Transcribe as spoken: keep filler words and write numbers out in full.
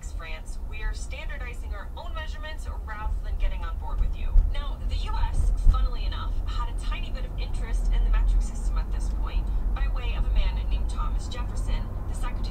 Thanks, France. We're standardizing our own measurements rather than getting on board with you. Now, the U S, funnily enough, had a tiny bit of interest in the metric system at this point, by way of a man named Thomas Jefferson, the Secretary